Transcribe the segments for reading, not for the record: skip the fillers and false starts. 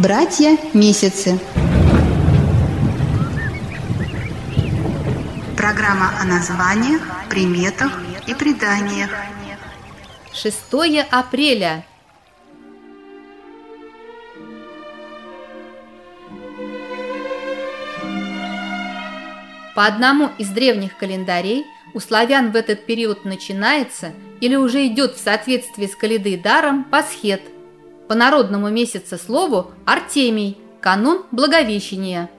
Братья месяцы. Программа о названиях, приметах и преданиях. 6 апреля. По одному из древних календарей у славян в этот период начинается или уже идет в соответствии с Коляды Даром Пасхет. По народному месяца слову Артемий, канун Благовещения.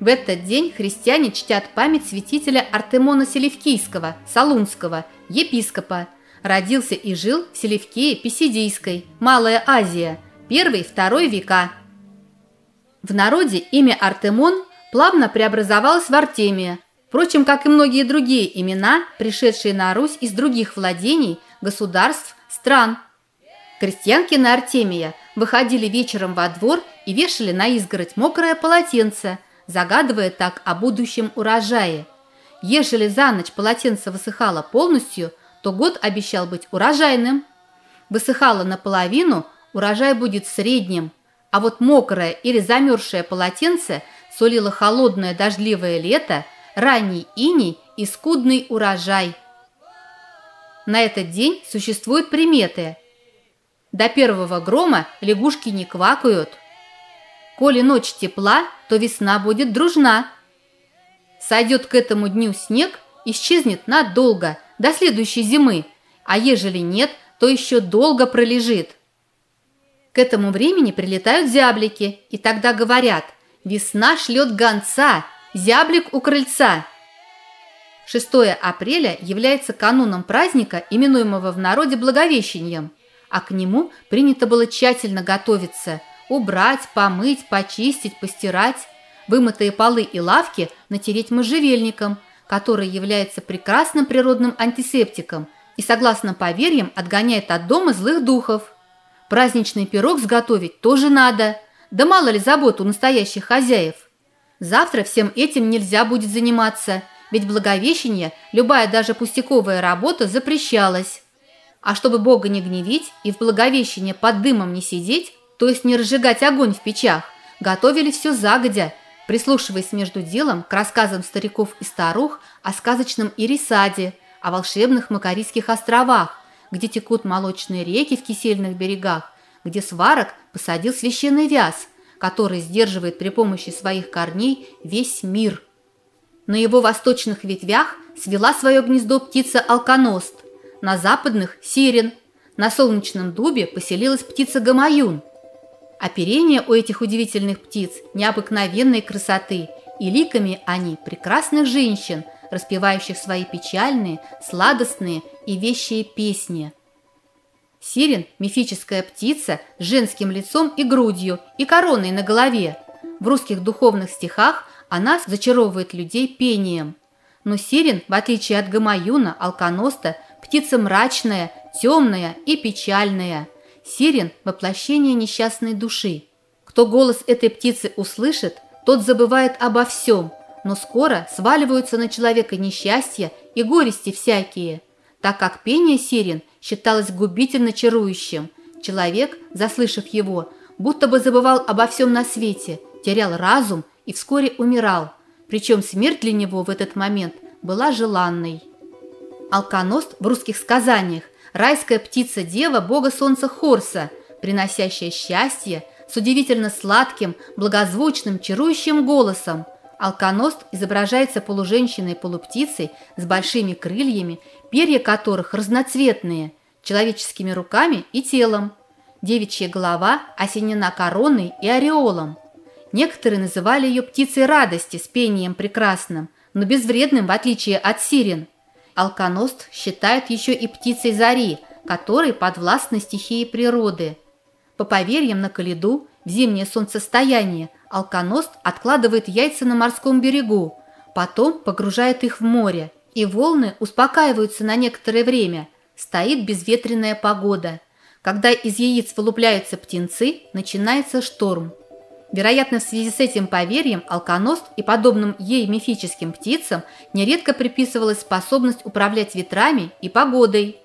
В этот день христиане чтят память святителя Артемона Селевкийского, Солунского, епископа. Родился и жил в Селивкее Писидийской, Малая Азия, 1-2 века. В народе имя Артемон плавно преобразовалось в Артемия. Впрочем, как и многие другие имена, пришедшие на Русь из других владений, государств, стран. Крестьянки на Артемия выходили вечером во двор и вешали на изгородь мокрое полотенце, загадывая так о будущем урожае. Ежели за ночь полотенце высыхало полностью, то год обещал быть урожайным. Высыхало наполовину, урожай будет средним, а вот мокрое или замерзшее полотенце сулило холодное дождливое лето, ранний иней и скудный урожай. На этот день существуют приметы. До первого грома лягушки не квакают. Коли ночь тепла, то весна будет дружна. Сойдет к этому дню снег, исчезнет надолго, до следующей зимы, а ежели нет, то еще долго пролежит. К этому времени прилетают зяблики, и тогда говорят: «Весна шлет гонца, зяблик у крыльца». 6 апреля является кануном праздника, именуемого в народе Благовещением, а к нему принято было тщательно готовиться, убрать, помыть, почистить, постирать, вымытые полы и лавки натереть можжевельником, который является прекрасным природным антисептиком и, согласно поверьям, отгоняет от дома злых духов. Праздничный пирог сготовить тоже надо, да мало ли забот у настоящих хозяев. Завтра всем этим нельзя будет заниматься, ведь в Благовещение любая даже пустяковая работа запрещалась. А чтобы Бога не гневить и в Благовещение под дымом не сидеть, то есть не разжигать огонь в печах, готовили все загодя, прислушиваясь между делом к рассказам стариков и старух о сказочном Ирий-саде, о волшебных Макарийских островах, где текут молочные реки в кисельных берегах, где Сварог посадил священный вяз, который сдерживает при помощи своих корней весь мир. На его восточных ветвях свела свое гнездо птица Алконост, на западных – Сирин, на солнечном дубе поселилась птица Гамаюн. Оперение у этих удивительных птиц необыкновенной красоты, и ликами они прекрасных женщин, распевающих свои печальные, сладостные и вещие песни. Сирин – мифическая птица с женским лицом и грудью, и короной на голове. В русских духовных стихах она зачаровывает людей пением. Но Сирин, в отличие от Гамаюна, Алконоста, птица мрачная, темная и печальная. Сирин – воплощение несчастной души. Кто голос этой птицы услышит, тот забывает обо всем, но скоро сваливаются на человека несчастья и горести всякие, так как пение сирен считалось губительно чарующим. Человек, заслышав его, будто бы забывал обо всем на свете, терял разум и вскоре умирал, причем смерть для него в этот момент была желанной. Алконост в русских сказаниях — райская птица-дева бога солнца Хорса, приносящая счастье с удивительно сладким, благозвучным, чарующим голосом. Алконост изображается полуженщиной-полуптицей с большими крыльями, перья которых разноцветные, человеческими руками и телом. Девичья голова осенена короной и ореолом. Некоторые называли ее птицей радости с пением прекрасным, но безвредным в отличие от сирен. Алконост считают еще и птицей зари, которой подвластны стихии природы. По поверьям, на Коляду, в зимнее солнцестояние, Алконост откладывает яйца на морском берегу, потом погружает их в море, и волны успокаиваются на некоторое время. Стоит безветренная погода. Когда из яиц вылупляются птенцы, начинается шторм. Вероятно, в связи с этим поверьем Алконост и подобным ей мифическим птицам нередко приписывалась способность управлять ветрами и погодой.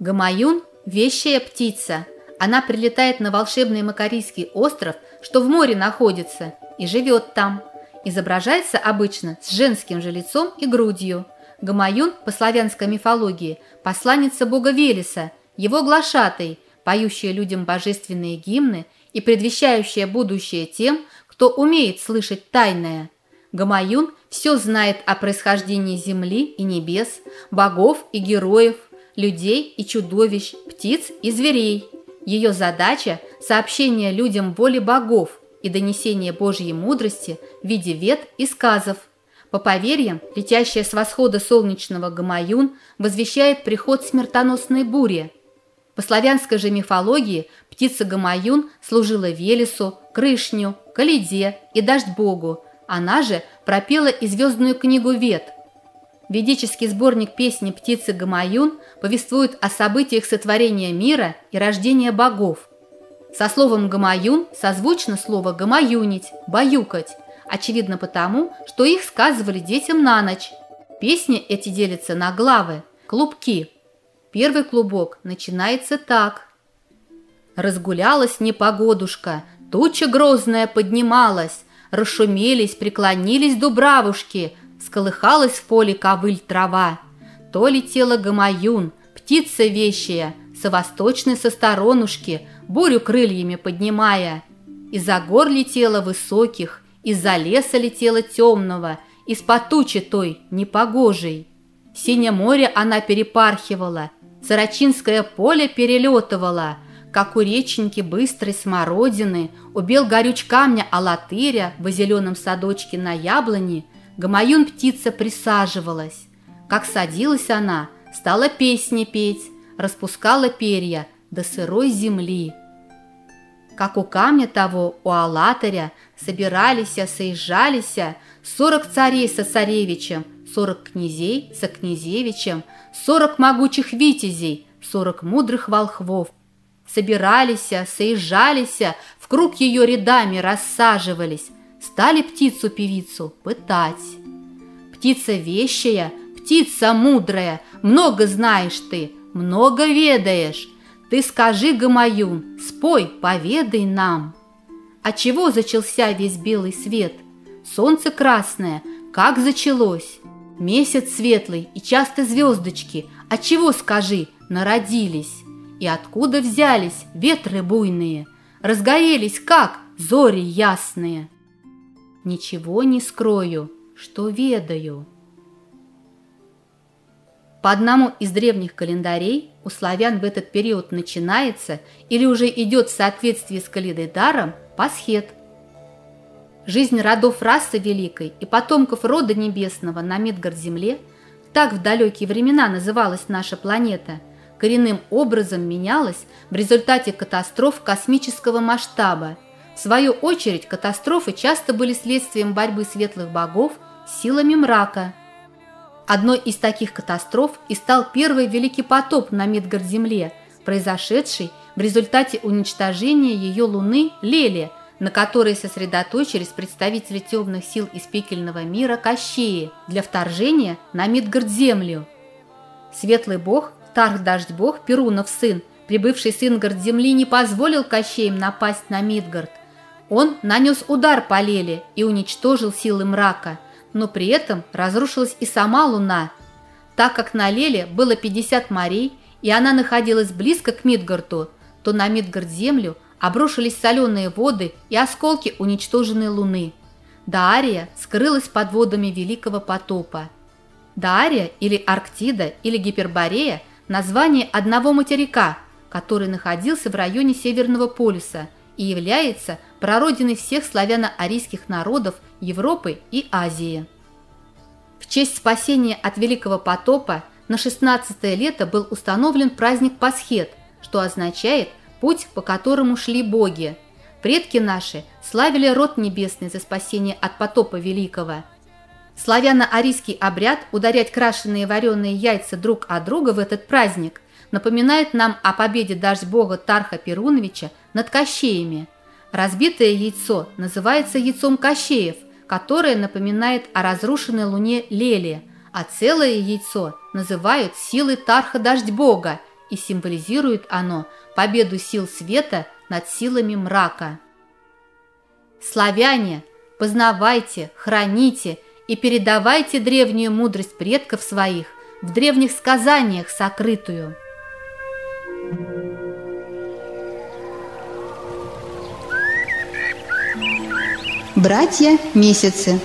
Гамаюн – вещая птица. Она прилетает на волшебный Макарийский остров, что в море находится, и живет там. Изображается обычно с женским же лицом и грудью. Гамаюн по славянской мифологии – посланница бога Велеса, его глашатай, поющая людям божественные гимны и предвещающая будущее тем, кто умеет слышать тайное. Гамаюн все знает о происхождении земли и небес, богов и героев, людей и чудовищ, птиц и зверей. Ее задача – сообщение людям воли богов и донесение Божьей мудрости в виде вет и сказов. По поверьям, летящая с восхода солнечного Гамаюн возвещает приход смертоносной бури. По славянской же мифологии птица Гамаюн служила Велесу, Крышню, Коляде и Дождьбогу. Она же пропела и звездную книгу Вет. Ведический сборник песни птицы Гамаюн повествует о событиях сотворения мира и рождения богов. Со словом «гамаюн» созвучно слово «гамаюнить», «баюкать», очевидно потому, что их сказывали детям на ночь. Песни эти делятся на главы, клубки. Первый клубок начинается так. «Разгулялась непогодушка, туча грозная поднималась, расшумелись, преклонились дубравушки, сколыхалась в поле ковыль трава. То летела Гамаюн, птица вещая, со восточной со сторонушки, бурю крыльями поднимая. Из-за гор летела высоких, из-за леса летела темного, из-под тучи той непогожей. Синее море она перепархивала, сорочинское поле перелетывала, как у реченьки быстрой смородины, у бел горюч камня алатыря во зеленом садочке на яблони Гамаюн птица присаживалась. Как садилась она, стала песни петь, распускала перья до сырой земли. Как у камня того, у алатыря, собирались, соезжались 40 царей со царевичем, 40 князей со князевичем, 40 могучих витязей, 40 мудрых волхвов. Собирались, соезжались, в круг ее рядами рассаживались, стали птицу-певицу пытать. Птица вещая, птица мудрая, много знаешь ты, много ведаешь. Ты скажи, Гамаюн, спой, поведай нам. Отчего зачался весь белый свет? Солнце красное, как зачалось? Месяц светлый и часто звездочки, отчего, скажи, народились? И откуда взялись ветры буйные? Разгорелись, как зори ясные? Ничего не скрою, что ведаю». По одному из древних календарей у славян в этот период начинается или уже идет в соответствии с Колядой Даром Пасхет. Жизнь родов расы великой и потомков рода небесного на Мидгард-Земле, так в далекие времена называлась наша планета, коренным образом менялась в результате катастроф космического масштаба. В свою очередь, катастрофы часто были следствием борьбы светлых богов с силами мрака. Одной из таких катастроф и стал первый великий потоп на Мидгард-Земле, произошедший в результате уничтожения ее луны Лели, на которой сосредоточились представители темных сил из пекельного мира Кощеи для вторжения на Мидгард-Землю. Светлый бог, Тарх-Даждь-бог, Перунов-сын, прибывший с Ингард-Земли, не позволил Кощеям напасть на Мидгард. Он нанес удар по Леле и уничтожил силы мрака, но при этом разрушилась и сама луна. Так как на Леле было 50 морей, и она находилась близко к Мидгарду, то на Мидгард-Землю обрушились соленые воды и осколки уничтоженной луны. Даария скрылась под водами Великого потопа. Даария или Арктида или Гиперборея – название одного материка, который находился в районе Северного полюса и является прародиной всех славяно-арийских народов Европы и Азии. В честь спасения от Великого потопа на 16-е лето был установлен праздник Пасхет, что означает «путь, по которому шли боги». Предки наши славили род небесный за спасение от потопа великого. Славяно-арийский обряд ударять крашеные вареные яйца друг от друга в этот праздник напоминает нам о победе Дождьбога Тарха Перуновича над Кощеями. Разбитое яйцо называется яйцом Кощеев, которое напоминает о разрушенной луне Лели, а целое яйцо называют силой Тарха Дождьбога и символизирует оно победу сил света над силами мрака. Славяне, познавайте, храните и передавайте древнюю мудрость предков своих в древних сказаниях сокрытую. Братья месяцы.